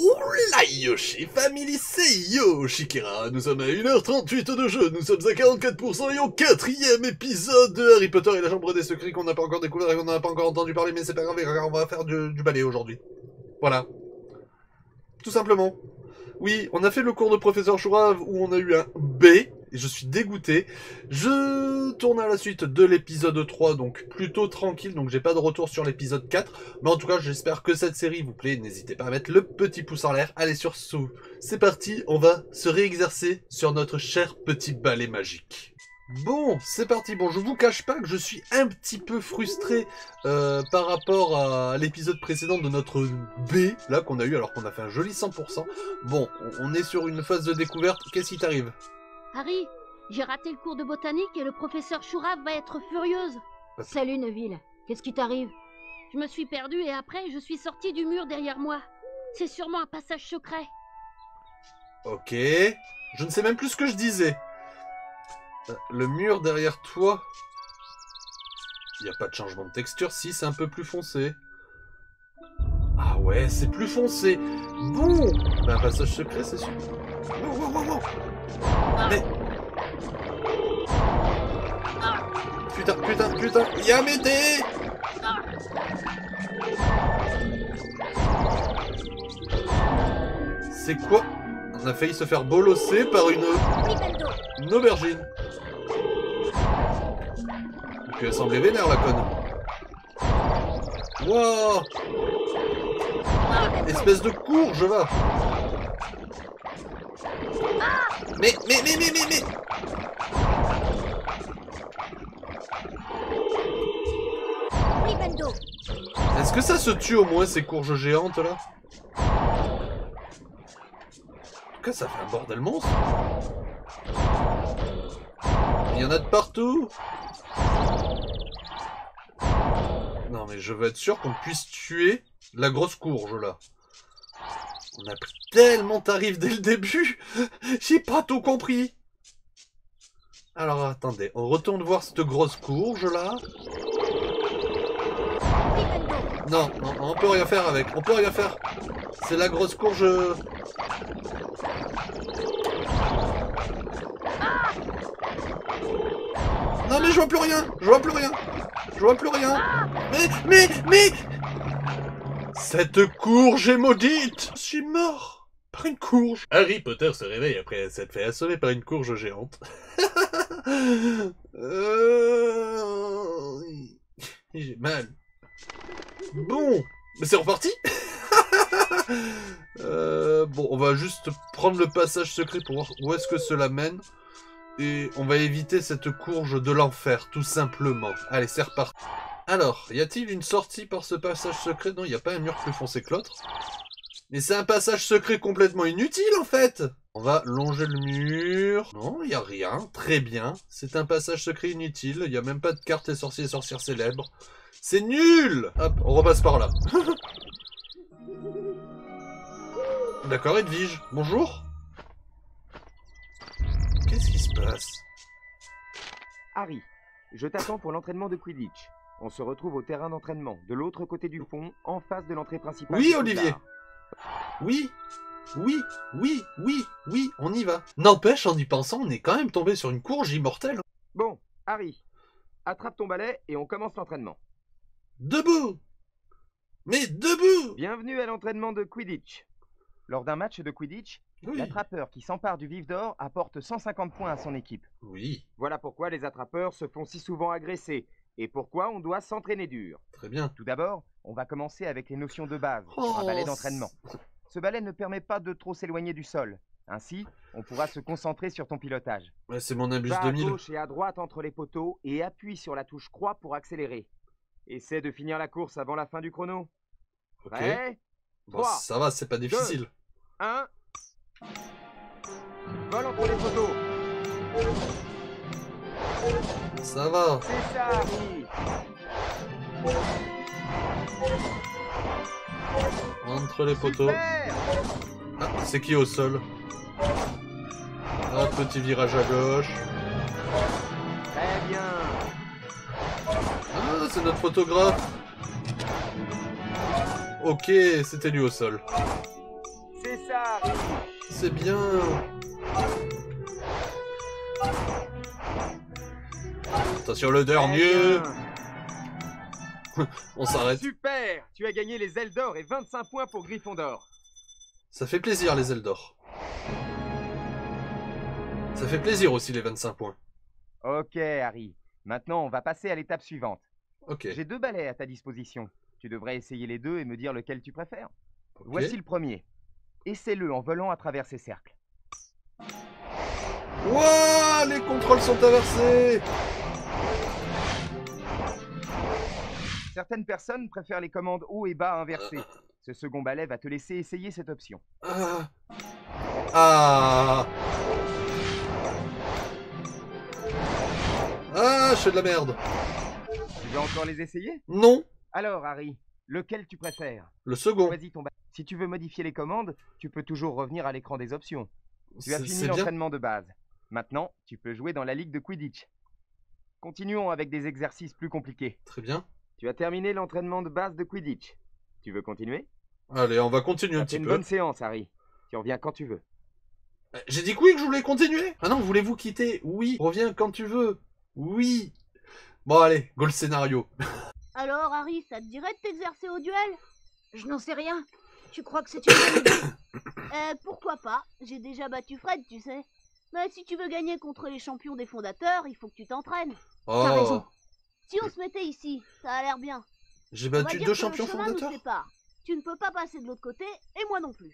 Oula Yoshi Family, c'est Yoshikira. Nous sommes à 1h38 de jeu, nous sommes à 44% et au 4ème épisode de Harry Potter et la chambre des secrets qu'on n'a pas encore découvert et qu'on n'a pas encore entendu parler, mais c'est pas grave, on va faire du balai aujourd'hui. Voilà. Tout simplement. Oui, on a fait le cours de Professeur Chourave où on a eu un B, et je suis dégoûté. Je tourne à la suite de l'épisode 3, donc plutôt tranquille, donc j'ai pas de retour sur l'épisode 4. Mais en tout cas, j'espère que cette série vous plaît, n'hésitez pas à mettre le petit pouce en l'air. Allez, sur ce, c'est parti, on va se réexercer sur notre cher petit balai magique. Bon, c'est parti. Bon, je vous cache pas que je suis un petit peu frustré par rapport à l'épisode précédent de notre B, là, qu'on a eu alors qu'on a fait un joli 100%. Bon, on est sur une phase de découverte. Qu'est-ce qui t'arrive? Harry, j'ai raté le cours de botanique et le professeur Chourave va être furieuse. Hop. Salut Neville, qu'est-ce qui t'arrive? Je me suis perdue et après, je suis sortie du mur derrière moi. C'est sûrement un passage secret. Ok, je ne sais même plus ce que je disais. Le mur derrière toi, il n'y a pas de changement de texture, si c'est un peu plus foncé. Ah ouais, c'est plus foncé. Bon, ben, un passage secret, c'est sûr. Wow, wow, wow, wow. Mais... Putain, putain, putain, y'a m'aider. C'est quoi? On a failli se faire bolosser par une aubergine. Et puis elle semblait vénère, la conne. Wouah! Espèce de courge, va! Mais! Est-ce que ça se tue au moins, ces courges géantes, là? En tout cas, ça fait un bordel monstre. Il y en a de partout. Non mais je veux être sûr qu'on puisse tuer la grosse courge là. On a pris tellement tarif dès le début. J'ai pas tout compris. Alors attendez, on retourne voir cette grosse courge là. Non, non, on peut rien faire avec, on peut rien faire. C'est la grosse courge... Non mais je vois plus rien, je vois plus rien, je vois plus rien. Mais cette courge est maudite. Je suis mort par une courge. Harry Potter se réveille après s'être fait assommer par une courge géante. J'ai mal. Bon, mais c'est reparti. Bon, on va juste prendre le passage secret pour voir où est-ce que cela mène. Et on va éviter cette courge de l'enfer, tout simplement. Allez, c'est reparti. Alors, y a-t-il une sortie par ce passage secret? Non, il n'y a pas un mur plus foncé que l'autre. Mais c'est un passage secret complètement inutile, en fait. On va longer le mur. Non, il n'y a rien. Très bien. C'est un passage secret inutile. Il n'y a même pas de carte des sorciers et sorcières célèbres. C'est nul. Hop, on repasse par là. D'accord, Edwige. Bonjour. Qu'est-ce qui se passe? Harry, je t'attends pour l'entraînement de Quidditch. On se retrouve au terrain d'entraînement, de l'autre côté du pont, en face de l'entrée principale. Oui, Olivier. Oui, oui, oui, oui, oui, on y va. N'empêche, en y pensant, on est quand même tombé sur une courge immortelle. Bon, Harry, attrape ton balai et on commence l'entraînement. Debout! Mais debout! Bienvenue à l'entraînement de Quidditch. Lors d'un match de Quidditch, oui, l'attrapeur qui s'empare du vif d'or apporte 150 points à son équipe. Oui. Voilà pourquoi les attrapeurs se font si souvent agresser et pourquoi on doit s'entraîner dur. Très bien. Tout d'abord, on va commencer avec les notions de base pour un balai d'entraînement. Ce balai ne permet pas de trop s'éloigner du sol. Ainsi, on pourra se concentrer sur ton pilotage. Ouais, c'est mon abus 2000. À gauche et à droite entre les poteaux et appuie sur la touche croix pour accélérer. Essaie de finir la course avant la fin du chrono. Ok. Prêt? Bon, 3, ça va, c'est pas difficile. 2, 1... Vol entre les poteaux. Ça va. C'est ça, Harry. Entre les poteaux. Ah, c'est qui au sol? Un petit virage à gauche. Très bien. Ah, c'est notre photographe. Ok, c'était lui au sol. C'est ça. C'est bien. Attention le dernier. On s'arrête. Super. Tu as gagné les ailes d'or et 25 points pour Gryffondor. Ça fait plaisir les ailes d'or. Ça fait plaisir aussi les 25 points. Ok Harry, maintenant on va passer à l'étape suivante. Ok. J'ai deux balais à ta disposition. Tu devrais essayer les deux et me dire lequel tu préfères. Okay. Voici le premier. Essaie-le en volant à travers ces cercles. Wouah, les contrôles sont inversés. Certaines personnes préfèrent les commandes haut et bas inversées. Ce second balai va te laisser essayer cette option. Ah, je fais de la merde. Tu veux encore les essayer? Non. Alors, Harry, lequel tu préfères? Le second. Choisis ton balai. Si tu veux modifier les commandes, tu peux toujours revenir à l'écran des options. Tu as fini l'entraînement de base. Maintenant, tu peux jouer dans la ligue de Quidditch. Continuons avec des exercices plus compliqués. Très bien. Tu as terminé l'entraînement de base de Quidditch. Tu veux continuer? Allez, on va continuer un petit peu. C'est une bonne séance, Harry. Tu reviens quand tu veux. J'ai dit que oui, que je voulais continuer. Ah non, voulez-vous quitter? Oui, reviens quand tu veux. Oui. Bon, allez, go le scénario. Alors, Harry, ça te dirait de t'exercer au duel? Je n'en sais rien. Tu crois que c'est une bonne idée? Pourquoi pas? J'ai déjà battu Fred, tu sais. Mais si tu veux gagner contre les champions des fondateurs, il faut que tu t'entraînes. Oh. T'as raison. Si on se mettait ici, ça a l'air bien. J'ai battu deux champions fondateurs. Tu ne peux pas passer de l'autre côté, et moi non plus.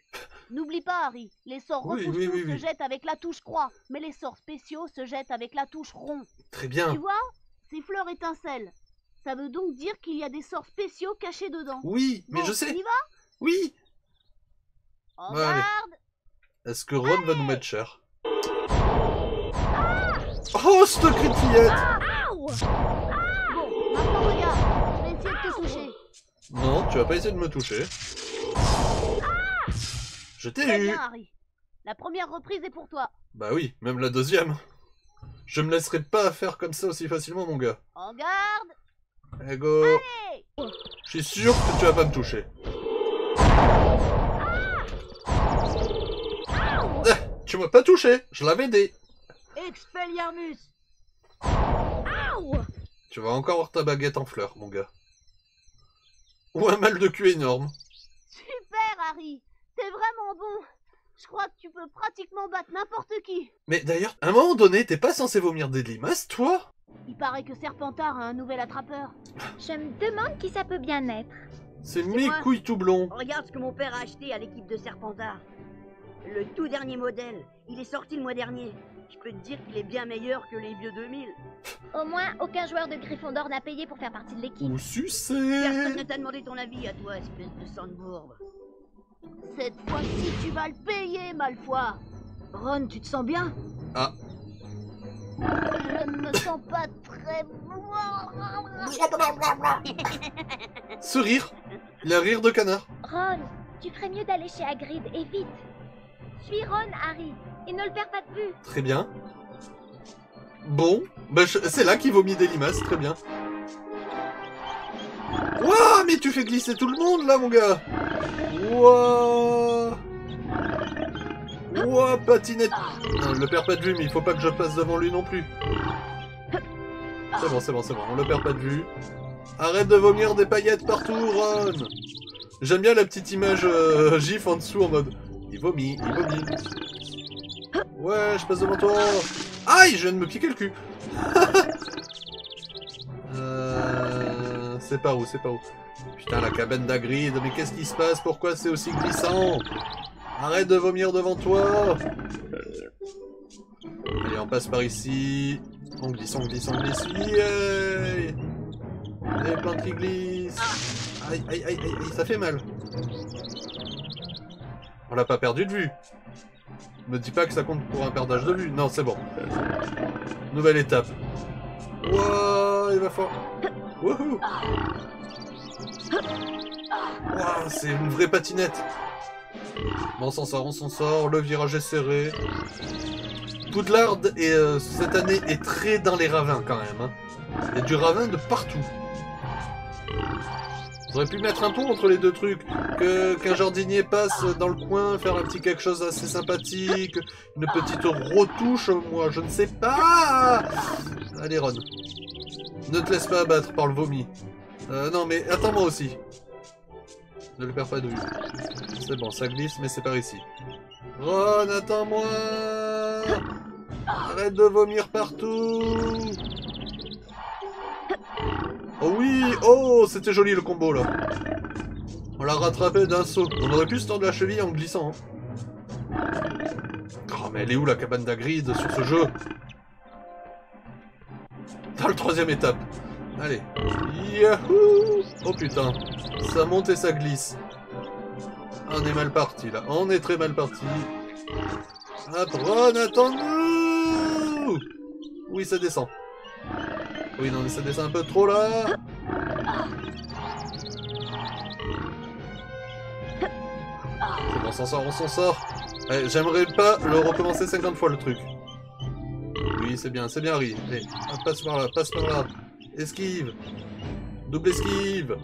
N'oublie pas, Harry, les sorts repousse-tout se jettent avec la touche croix, mais les sorts spéciaux se jettent avec la touche rond. Très bien. Tu vois, c'est fleur étincelle. Ça veut donc dire qu'il y a des sorts spéciaux cachés dedans. Oui, mais bon, je sais. On y va? Oui. Regarde. Est-ce que Ron va nous mettre cher? Oh, cette criquillette! Bon, maintenant regarde, je vais essayer de te toucher. Non, tu vas pas essayer de me toucher. Je t'ai eu. Bien, Harry. La première reprise est pour toi. Bah oui, même la deuxième. Je me laisserai pas faire comme ça aussi facilement, mon gars. En garde. Allez, go. Je suis sûr que tu vas pas me toucher. Ah, tu m'as pas touché, je l'avais dit. Expelliarmus. Tu vas encore avoir ta baguette en fleurs, mon gars. Ou un mal de cul énorme. Super, Harry. T'es vraiment bon. Je crois que tu peux pratiquement battre n'importe qui. Mais d'ailleurs, à un moment donné, t'es pas censé vomir des limaces, toi? Il paraît que Serpentard a un nouvel attrapeur. Je me demande qui ça peut bien être. C'est mes couilles tout blond. Regarde ce que mon père a acheté à l'équipe de Serpentard. Le tout dernier modèle. Il est sorti le mois dernier. Je peux te dire qu'il est bien meilleur que les vieux 2000. Au moins, aucun joueur de Gryffondor n'a payé pour faire partie de l'équipe. Ou sucé. Personne ne t'a demandé ton avis à toi, espèce de sang de bourbe. Cette fois-ci, tu vas le payer, Malfoy. Ron, tu te sens bien? Ah. Je ne me sens pas très bon. Ce rire. Le rire de canard. Ron, tu ferais mieux d'aller chez Hagrid et vite. Suis Ron, Harry. Et ne le perds pas de vue. Très bien. Bon, bah c'est là qu'il vomit des limaces, très bien. Ouah, mais tu fais glisser tout le monde là, mon gars. Ouah. Ouah, patinette. Non, je le perds pas de vue, mais il faut pas que je passe devant lui non plus. C'est bon, c'est bon, c'est bon, on le perd pas de vue. Arrête de vomir des paillettes partout, Ron. J'aime bien la petite image gif en dessous en mode... Il vomit, il vomit. Ouais, je passe devant toi. Aïe, je viens de me piquer le cul. C'est par où, c'est par où? Putain, la cabane d'Hagrid, mais qu'est-ce qui se passe? Pourquoi c'est aussi glissant? Arrête de vomir devant toi. Allez, on passe par ici. On glisse, on glisse, on glisse. Yay! Il y a plein de qui glissent. Aïe, aïe, aïe, aïe, ça fait mal. On l'a pas perdu de vue. Me dis pas que ça compte pour un perdage de vue. Non, c'est bon. Nouvelle étape. Wouah, il va fort. Wouhou. Wouah, c'est une vraie patinette. Bon, on s'en sort, on s'en sort. Le virage est serré. Poudlard, cette année, est très dans les ravins quand même. Il y a du ravin de partout. On aurait pu mettre un pont entre les deux trucs. Qu'un jardinier passe dans le coin, faire un petit quelque chose assez sympathique, une petite retouche, moi je ne sais pas. Allez Ron, ne te laisse pas abattre par le vomi. Non mais attends-moi aussi. Ne le perds pas de vue. C'est bon, ça glisse mais c'est par ici. Ron, attends-moi. Arrête de vomir partout. Oh oui, oh, c'était joli le combo là. On l'a rattrapé d'un saut. On aurait pu se tendre la cheville en glissant. Hein. Oh mais elle est où la cabane d'Hagrid sur ce jeu? Dans le troisième étape. Allez. Yahoo! Oh putain. Ça monte et ça glisse. On est mal parti là. On est très mal parti. Hop, Ron, attends-nous! Oui, ça descend. Oui, non, mais ça descend un peu trop, là. C'est bon, on s'en sort, on s'en sort. J'aimerais pas le recommencer 50 fois, le truc. Oui, c'est bien, Harry. Allez, passe par là, passe par là. Esquive. Double esquive.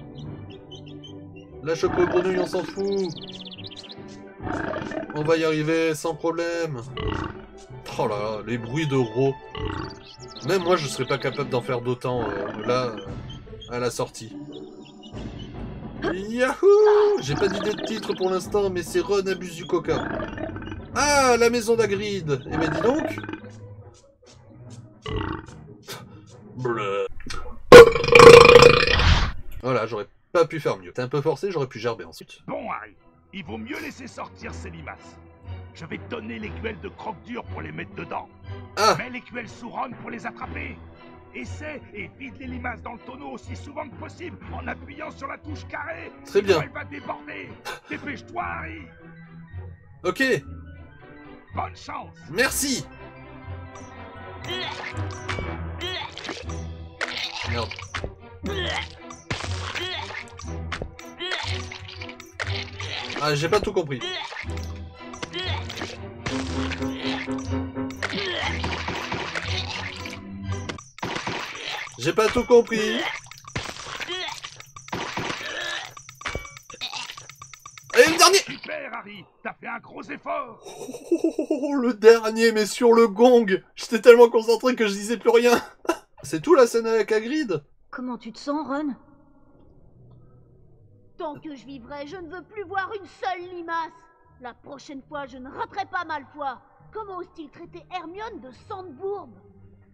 Lâche peu, grenouille, on s'en fout. On va y arriver, sans problème. Oh là là, les bruits de Ro. Même moi, je serais pas capable d'en faire d'autant, là, à la sortie. Yahoo! J'ai pas d'idée de titre pour l'instant, mais c'est Ron abuse du coca. Ah, la maison d'Hagrid! Eh ben, dis donc! Bleu. Voilà, j'aurais pas pu faire mieux. T'es un peu forcé, j'aurais pu gerber ensuite. Bon, Harry, il vaut mieux laisser sortir ses limaces. Je vais donner les cuelles de croque-dur pour les mettre dedans. Ah. Mets les cuelles sous Ron pour les attraper. Essaie et vide les limaces dans le tonneau aussi souvent que possible en appuyant sur la touche carrée. Très bien. Elle va déborder. Dépêche-toi, Harry. Ok. Bonne chance. Merci. Merde. Ah, j'ai pas tout compris. J'ai pas tout compris. Et le dernier. Super Harry, t'as fait un gros effort. Oh, le dernier, mais sur le gong. J'étais tellement concentré que je disais plus rien. C'est tout la scène avec Hagrid. Comment tu te sens, Ron? Tant que je vivrai, je ne veux plus voir une seule limace. La prochaine fois, je ne raterai pas Malfoy. Comment ose-t-il traiter Hermione de sang de bourbe?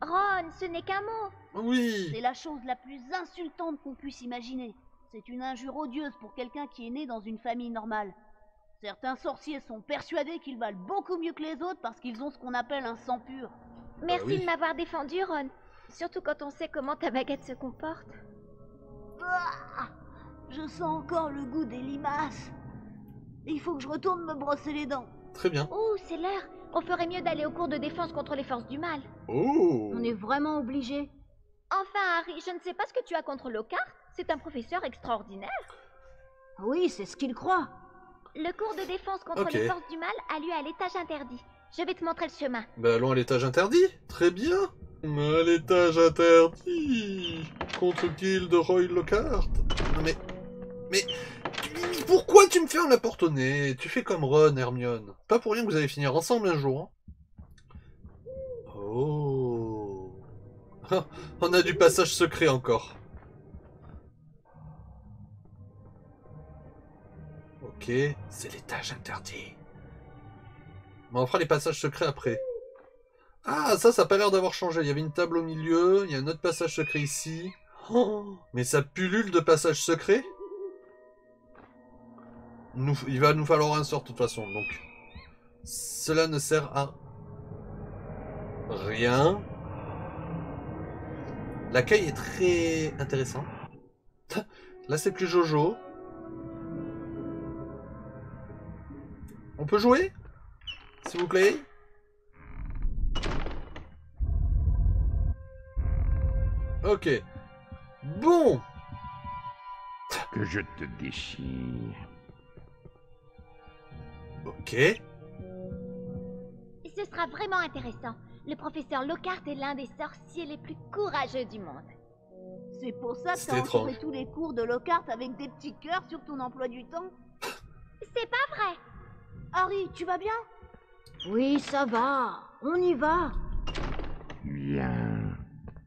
Ron, ce n'est qu'un mot. Oui. C'est la chose la plus insultante qu'on puisse imaginer. C'est une injure odieuse pour quelqu'un qui est né dans une famille normale. Certains sorciers sont persuadés qu'ils valent beaucoup mieux que les autres parce qu'ils ont ce qu'on appelle un sang pur. Merci de m'avoir défendu, Ron. Surtout quand on sait comment ta baguette se comporte. Ah, je sens encore le goût des limaces. Il faut que je retourne me brosser les dents. Très bien. Oh, c'est l'heure. On ferait mieux d'aller au cours de défense contre les forces du mal. Oh. On est vraiment obligé. Enfin, Harry, je ne sais pas ce que tu as contre Lockhart. C'est un professeur extraordinaire. Oui, c'est ce qu'il croit. Le cours de défense contre les forces du mal a lieu à l'étage interdit. Je vais te montrer le chemin. Bah allons à l'étage interdit. Très bien. À l'étage interdit. Contre Gilderoy Lockhart. Non mais... pourquoi tu me fermes la porte au nez? Tu fais comme Ron, Hermione. Pas pour rien que vous allez finir ensemble un jour. Hein. Oh. On a du passage secret encore. Ok, c'est l'étage interdit. Mais on fera les passages secrets après. Ah, ça, ça n'a pas l'air d'avoir changé. Il y avait une table au milieu, il y a un autre passage secret ici. Oh, mais ça pullule de passages secrets. Il va nous falloir un sort de toute façon, donc cela ne sert à rien. L'accueil est très intéressant. Là, c'est plus Jojo. On peut jouer, s'il vous plaît. Ok. Bon. Que je te déchire. Ok. Ce sera vraiment intéressant. Le professeur Lockhart est l'un des sorciers les plus courageux du monde. C'est pour ça que t'as entouré tous les cours de Lockhart avec des petits cœurs sur ton emploi du temps. C'est pas vrai. Harry, tu vas bien? Oui, ça va. On y va. Viens.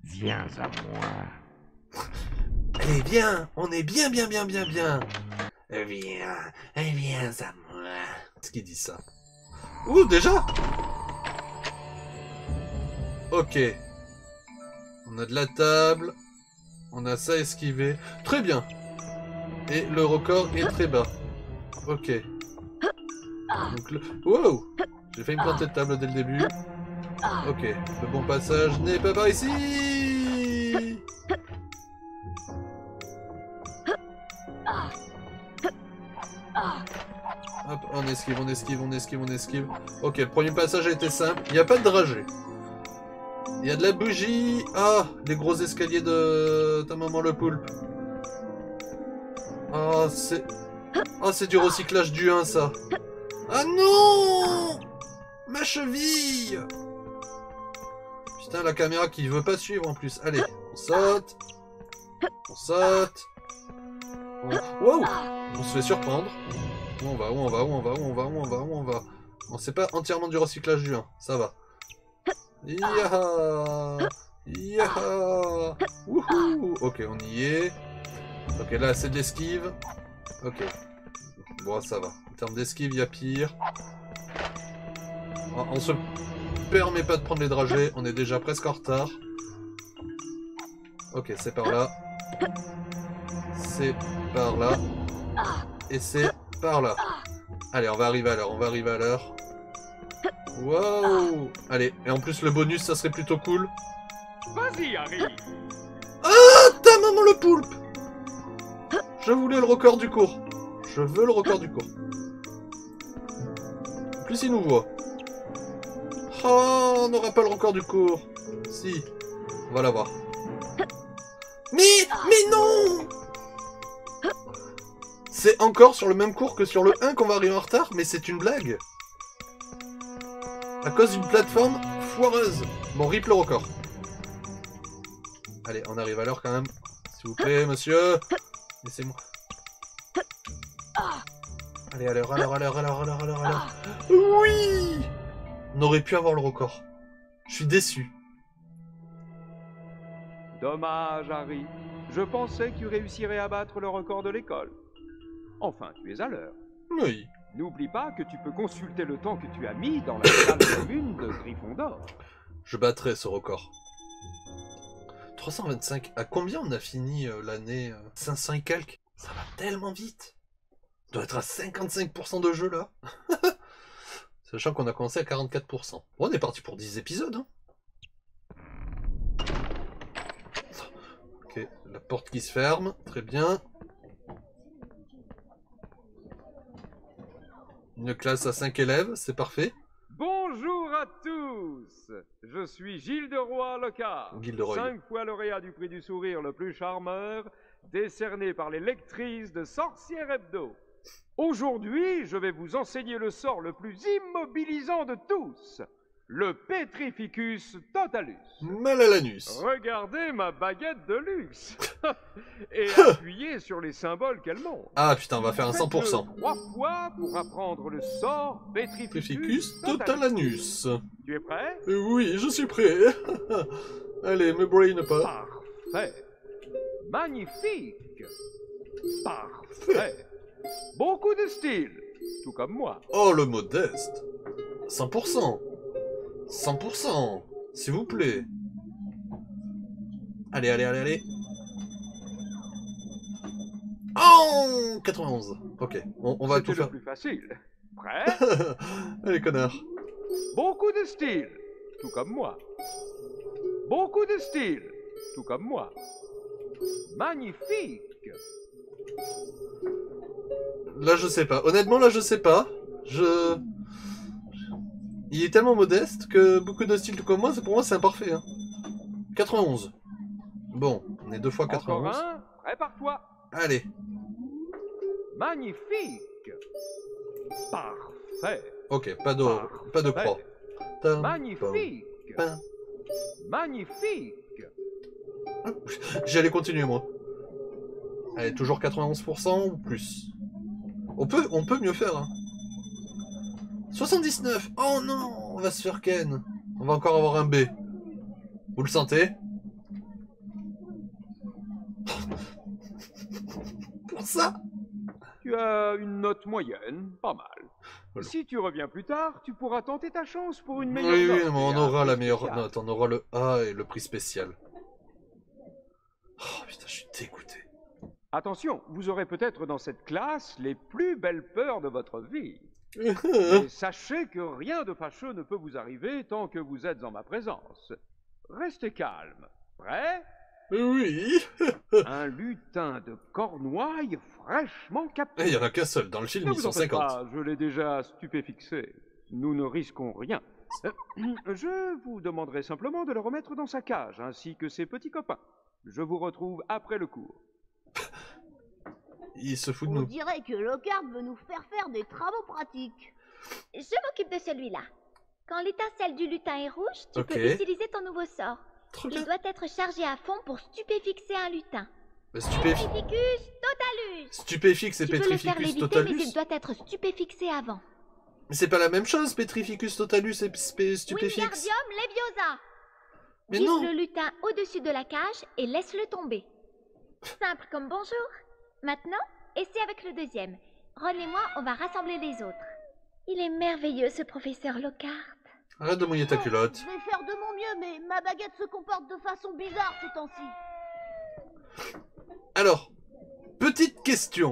Viens à moi. Allez, viens. On est bien. Viens à moi. Qu'est-ce qu'il dit ça? Ouh, déjà? Ok. On a de la table. On a ça esquivé. Très bien. Et le record est très bas. Ok. Donc le... Wow! J'ai failli me planter de table dès le début. Ok. Le bon passage n'est pas par ici! Hop, on esquive. Ok, le premier passage a été simple. Il n'y a pas de dragée. Il y a de la bougie. Ah, les gros escaliers de ta maman le poulpe. Ah, c'est... Ah, c'est du recyclage du 1, ça. Ah non! Ma cheville! Putain, la caméra qui veut pas suivre en plus. Allez, on saute. On saute. On... Wow! On se fait surprendre. Où on va? Bon, c'est pas entièrement du recyclage du 1, ça va. Yaha! Yaha! Wouhou! Ok, on y est. Ok, là, c'est de l'esquive. Ok. Bon, ça va. En termes d'esquive, il y a pire. On se permet pas de prendre les dragées. On est déjà presque en retard. Ok, c'est par là. C'est par là. Et c'est par là. Allez, on va arriver à l'heure. Waouh! Allez, et en plus le bonus, ça serait plutôt cool. Vas-y, Harry! Ah! Ta maman le poulpe! Je voulais le record du cours. Je veux le record du cours. En plus, il nous voit. Oh, on n'aura pas le record du cours. Si. On va l'avoir. Mais non! C'est encore sur le même cours que sur le 1 qu'on va arriver en retard, mais c'est une blague. À cause d'une plateforme foireuse. Bon, rip le record. Allez, on arrive à l'heure quand même. S'il vous plaît, monsieur. Laissez-moi. Allez, alors. Oui! On aurait pu avoir le record. Je suis déçu. Dommage, Harry. Je pensais que tu réussirais à battre le record de l'école. Enfin, tu es à l'heure. Oui. N'oublie pas que tu peux consulter le temps que tu as mis dans la salle commune de Gryffondor. Je battrai ce record. 325. À combien on a fini l'année 500 et quelques? Ça va tellement vite. On doit être à 55% de jeu là. Sachant qu'on a commencé à 44%. Bon, on est parti pour 10 épisodes. Hein. Ok, la porte qui se ferme. Très bien. Une classe à 5 élèves, c'est parfait. Bonjour à tous. Je suis Gilderoy Lockhart, 5 fois lauréat du prix du sourire le plus charmeur, décerné par les lectrices de Sorcière Hebdo. Aujourd'hui, je vais vous enseigner le sort le plus immobilisant de tous, le Petrificus Totalus. Mal à l'anus. Regardez ma baguette de luxe. Et appuyez sur les symboles qu'elle montre. Ah putain, on va faire un 100%. 3 fois pour apprendre le sort Petrificus Totalus. Tu es prêt? Oui, je suis prêt. Allez, me braine pas. Parfait. Magnifique. Parfait. Beaucoup de style, tout comme moi. Oh, le modeste. 100%. 100%, s'il vous plaît. Allez, allez. Oh, 91. Ok, on va tout faire. Plus facile. Prêt? Allez, connard. Beaucoup de style, tout comme moi. Beaucoup de style, tout comme moi. Magnifique. Là, je sais pas. Honnêtement, là, je sais pas. Il est tellement modeste que beaucoup de styles comme moi, pour moi c'est imparfait. Hein. 91. Bon, on est 2 fois 91. Encore un, prépare-toi. Allez. Magnifique. Parfait. Ok, pas de proie. Magnifique. Magnifique. J'allais continuer, moi. Allez, toujours 91% ou plus. On peut mieux faire, hein. 79. Oh non, on va se faire ken. On va encore avoir un B. Vous le sentez? Pour ça? Tu as une note moyenne, pas mal. Voilà. Si tu reviens plus tard, tu pourras tenter ta chance pour une meilleure note. Oui, mais on aura la meilleure note. On aura le A et le prix spécial. Oh putain, je suis dégoûté. Attention, vous aurez peut-être dans cette classe les plus belles peurs de votre vie. Mais sachez que rien de fâcheux ne peut vous arriver tant que vous êtes en ma présence. Restez calme. Prêt? Oui. Un lutin de Cornouailles fraîchement capturé. Il n'y en a qu'un seul, dans le film ils sont 50. Pas, je l'ai déjà stupéfixé. Nous ne risquons rien. Je vous demanderai simplement de le remettre dans sa cage, ainsi que ses petits copains. Je vous retrouve après le cours. Il se fout de nous. On dirait que Lockhart veut nous faire faire des travaux pratiques. Je m'occupe de celui-là. Quand l'étincelle du lutin est rouge, tu peux utiliser ton nouveau sort. Il doit être chargé à fond pour stupéfixer un lutin. Petrificus Totalus. Stupéfix et Petrificus Totalus. Mais il doit être stupéfixé avant. Mais c'est pas la même chose, Petrificus Totalus et stupéfix. Wingardium Leviosa. Mais non. Vise le lutin au-dessus de la cage et laisse-le tomber. Simple comme bonjour. Maintenant, essayez avec le deuxième. Ron et moi, on va rassembler les autres. Il est merveilleux, ce professeur Lockhart. Arrête de mouiller ta culotte. Je vais faire de mon mieux, mais ma baguette se comporte de façon bizarre ces temps-ci. Alors, petite question.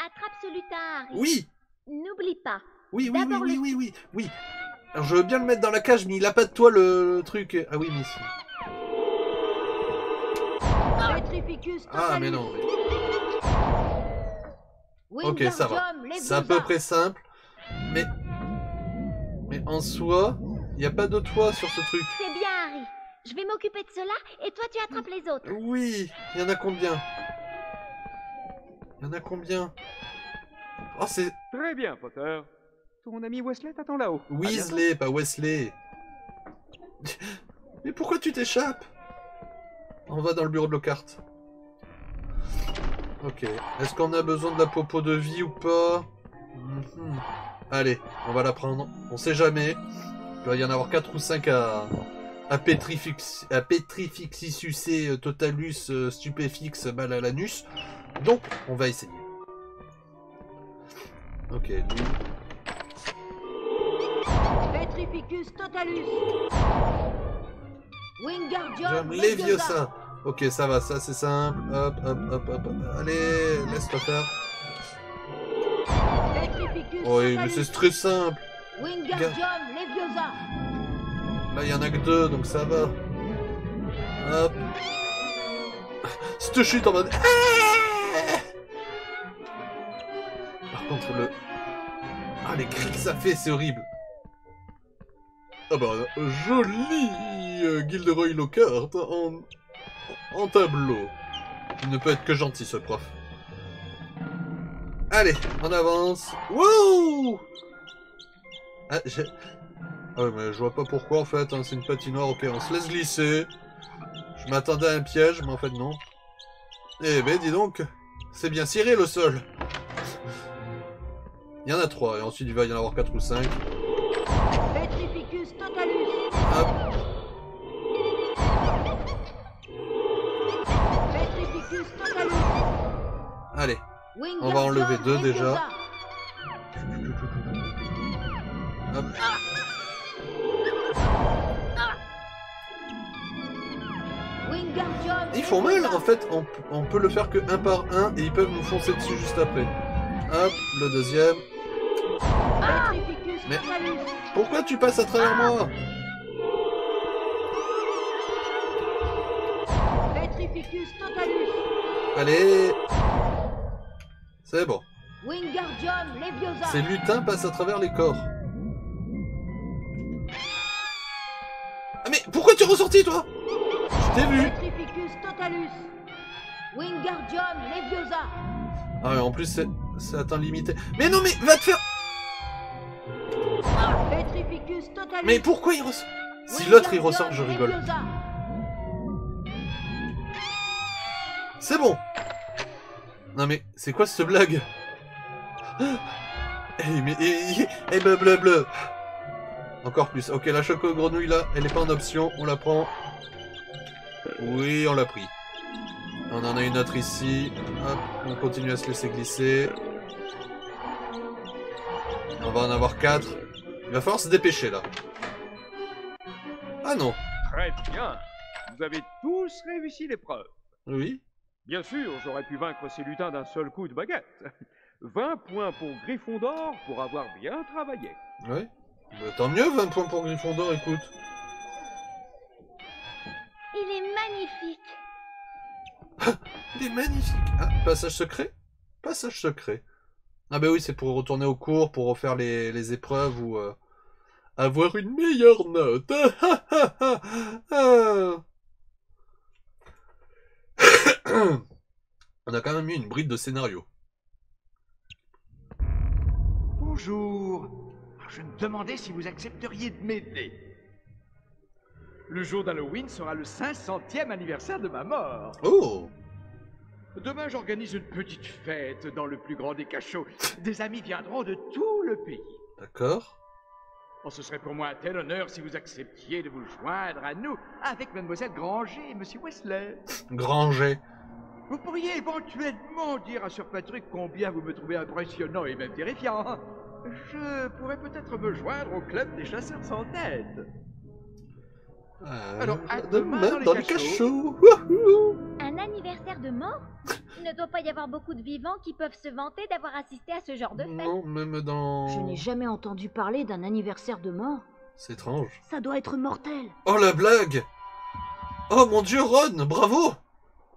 Attrape ce lutin, Harry. Oui. N'oublie pas. Oui. Alors, je veux bien le mettre dans la cage, mais il a pas de toit, le truc. Ah oui, mais... Ah, mais non. Ok, ça va. C'est à peu près simple. Mais en soi, il n'y a pas de toit sur ce truc. C'est bien, Harry. Je vais m'occuper de cela et toi, tu attrapes les autres. Oui, il y en a combien? Oh, c'est... Très bien, Potter. Ton ami Weasley t'attend là-haut. Weasley, pas Weasley. Mais pourquoi tu t'échappes? On va dans le bureau de Lockhart. Ok. Est-ce qu'on a besoin de la popo de vie ou pas? Allez, on va la prendre. On sait jamais. Il va y en avoir 4 ou 5 à Petrificus Totalus Stupéfix mal à l'anus. Donc, on va essayer. Ok. Petrificus Totalus. Wingardium Leviosa. Ok, ça va, ça c'est simple. Hop, hop, hop, hop. Allez, laisse-toi faire. Oui, mais c'est très simple. Wingardium Leviosa. Là, il y en a que 2, donc ça va. Hop. Cette chute en mode. Par contre, le. Ah, les cris que ça fait, c'est horrible. Ah bah, joli Gilderoy Lockhart en tableau. Il ne peut être que gentil, ce prof. Allez, on avance. Wouh! Ah, ouais, mais je vois pas pourquoi, en fait. Hein, c'est une patinoire. Ok, on se laisse glisser. Je m'attendais à un piège, mais en fait, non. Eh ben, dis donc. C'est bien ciré, le sol. Il y en a 3, et ensuite, il va y en avoir 4 ou 5. Hop. Allez, on va enlever 2 déjà. Hop. Ils font mal en fait, on peut le faire que un par un et ils peuvent nous foncer dessus juste après. Hop, le deuxième. Mais pourquoi tu passes à travers moi? Allez, c'est bon. Ces lutins passent à travers les corps. Ah mais pourquoi tu es ressorti toi? Je t'ai vu. Ah mais en plus c'est à temps limité. Mais non mais va te faire. Mais pourquoi il ressort? Si l'autre il ressort je rigole. C'est bon. Non mais, c'est quoi cette blague? Eh bleu. Encore plus. Ok, la choco grenouille là, elle est pas en option, on la prend. Oui, on l'a pris. On en a une autre ici. Hop, on continue à se laisser glisser. On va en avoir 4. Il va falloir se dépêcher là. Ah non. Très bien. Vous avez tous réussi l'épreuve. Oui. Bien sûr, j'aurais pu vaincre ces lutins d'un seul coup de baguette. 20 points pour Gryffondor pour avoir bien travaillé. Oui. Bah, tant mieux, 20 points pour Gryffondor, écoute. Il est magnifique. Il est magnifique. Ah, passage secret? Passage secret. Ah bah oui, c'est pour retourner au cours, pour refaire les épreuves ou avoir une meilleure note. On a quand même eu une bride de scénario. Bonjour. Je me demandais si vous accepteriez de m'aider. Le jour d'Halloween sera le 500e anniversaire de ma mort. Oh! Demain, j'organise une petite fête dans le plus grand des cachots. Des amis viendront de tout le pays. D'accord. Oh, ce serait pour moi un tel honneur si vous acceptiez de vous joindre à nous avec Mademoiselle Granger et Monsieur Weasley. Granger. Vous pourriez éventuellement dire à Sir Patrick combien vous me trouvez impressionnant et même terrifiant. Je pourrais peut-être me joindre au club des chasseurs sans tête. Alors, à demain dans les cachots. Un anniversaire de mort? Il ne doit pas y avoir beaucoup de vivants qui peuvent se vanter d'avoir assisté à ce genre de fête. Non, même dans... Je n'ai jamais entendu parler d'un anniversaire de mort. C'est étrange. Ça doit être mortel. Oh, la blague! Oh, mon Dieu, Ron, bravo!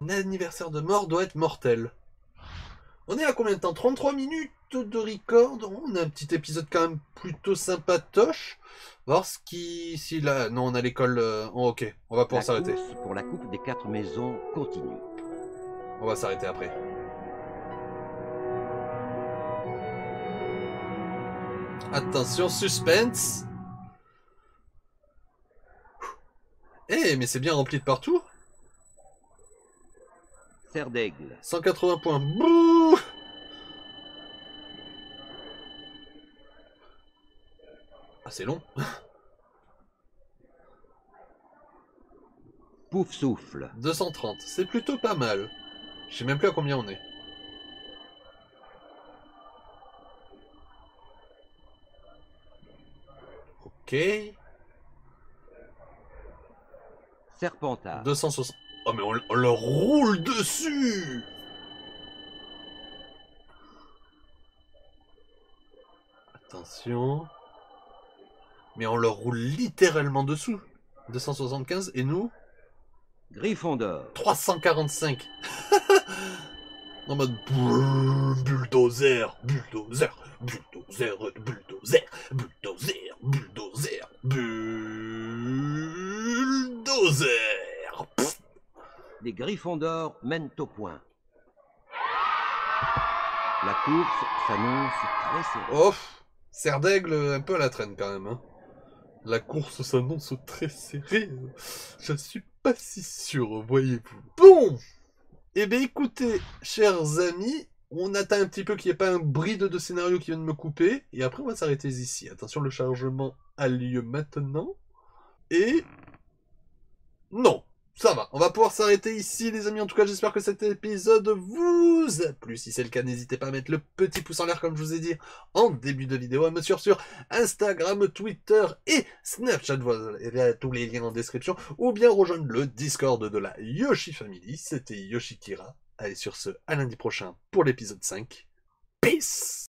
Un anniversaire de mort doit être mortel. On est à combien de temps? 33 minutes de record. On a un petit épisode quand même plutôt sympatoche. Voir ce qui... Si là... Non, on a l'école... Oh, ok, on va pouvoir s'arrêter. Pour la coupe des 4 maisons continue. On va s'arrêter après. Attention, suspense. Eh, hey, mais c'est bien rempli de partout. Serdaigle. 180 points. Bouh. Ah, c'est long. Poufsouffle. 230. C'est plutôt pas mal. Je sais même plus à combien on est. Ok. Serpentard. 260. Oh mais on leur roule dessus. Attention. Mais on leur roule littéralement dessous. 275 et nous Gryffondor. 345. En mode bulldozer, bulldozer, bulldozer, bulldozer, bulldozer, bulldozer, bulldozer. Les Gryffondors mènent au point. La course s'annonce très serrée. Oh, Serdaigle un peu à la traîne quand même. Hein. La course s'annonce très serrée. Je suis pas si sûr, voyez-vous. Bon, eh bien écoutez, chers amis, on attend un petit peu qu'il n'y ait pas un bride de scénario qui vient de me couper. Et après, on va s'arrêter ici. Attention, le chargement a lieu maintenant. Et... Non, ça va. On va pouvoir s'arrêter ici, les amis. En tout cas, j'espère que cet épisode vous a plu. Si c'est le cas, n'hésitez pas à mettre le petit pouce en l'air, comme je vous ai dit en début de vidéo. À me suivre sur Instagram, Twitter et Snapchat. Voilà, tous les liens en description. Ou bien rejoindre le Discord de la Yoshi Family. C'était Yoshi Kira. Allez, sur ce, à lundi prochain pour l'épisode 5. Peace!